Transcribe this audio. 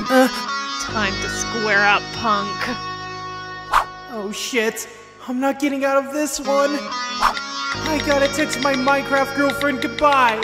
Time to square up, punk. Oh shit, I'm not getting out of this one. I gotta text my Minecraft girlfriend goodbye.